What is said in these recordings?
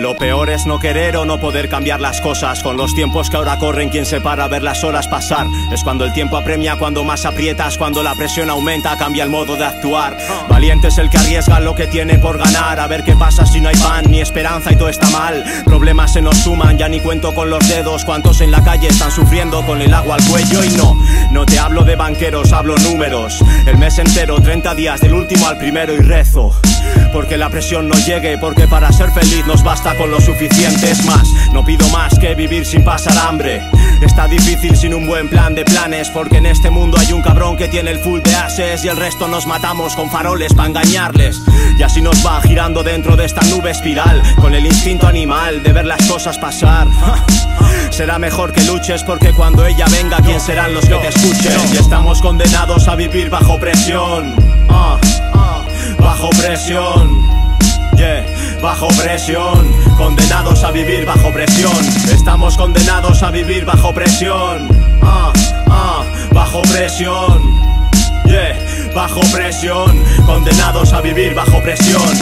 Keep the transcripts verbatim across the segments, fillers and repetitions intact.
Lo peor es no querer o no poder cambiar las cosas. Con los tiempos que ahora corren, quien se para a ver las horas pasar. Es cuando el tiempo apremia, cuando más aprietas, cuando la presión aumenta, cambia el modo de actuar. Valiente es el que arriesga lo que tiene por ganar. A ver qué pasa si no hay pan, ni esperanza y todo está mal. Problemas se nos suman, ya ni cuento con los dedos. Cuántos en la calle están sufriendo con el agua al cuello. Y no, no te hablo de banqueros, hablo números. El mes entero, treinta días, del último al primero, y rezo porque la presión no llegue, porque para ser feliz nos basta con lo suficiente. Es más, no pido más que vivir sin pasar hambre. Está difícil sin un buen plan de planes, porque en este mundo hay un cabrón que tiene el full de ases y el resto nos matamos con faroles para engañarles. Y así nos va girando dentro de esta nube espiral, con el instinto animal de ver las cosas pasar. Será mejor que luches, porque cuando ella venga, ¿quién serán los que te escuchen? Y estamos condenados a vivir bajo presión. uh, uh, Bajo presión, yeah. Bajo presión, condenados a vivir bajo presión. Estamos condenados a vivir bajo presión. Ah, ah, bajo presión, yeah, bajo presión, condenados a vivir bajo presión.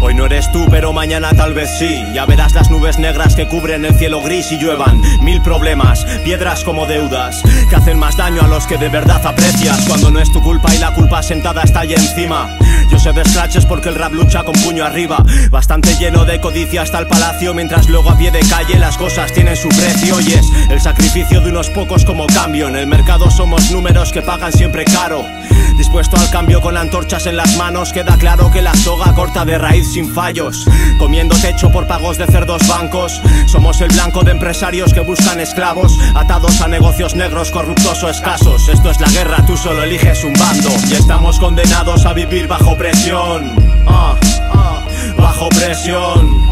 Hoy no eres tú, pero mañana tal vez sí. Ya verás las nubes negras que cubren el cielo gris y lluevan mil problemas, piedras como deudas, que hacen más daño a los que de verdad aprecias. Cuando no es tu culpa y la culpa sentada está ahí encima. Yo sé de scratches porque el rap lucha con puño arriba. Bastante lleno de codicia hasta el palacio, mientras luego a pie de calle las cosas tienen su precio. Y es el sacrificio de unos pocos como cambio. En el mercado somos números que pagan siempre caro. Dispuesto al cambio con antorchas en las manos, queda claro que la soga corta de raíz sin fallos. Comiendo techo por pagos de cerdos bancos, somos el blanco de empresarios que buscan esclavos, atados a negocios negros corruptos o escasos. Esto es la guerra, tú solo eliges un bando. Y estamos condenados a vivir bajo presión. uh, uh, Bajo presión,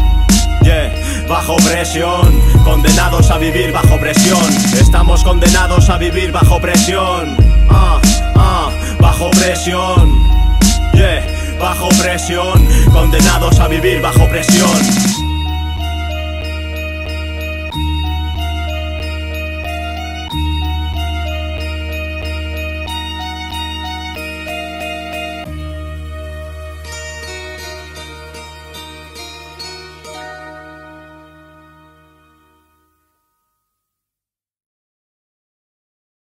yeah, bajo presión, condenados a vivir bajo presión. Estamos condenados a vivir bajo presión. uh, Bajo presión, yeah, bajo presión, condenados a vivir bajo presión.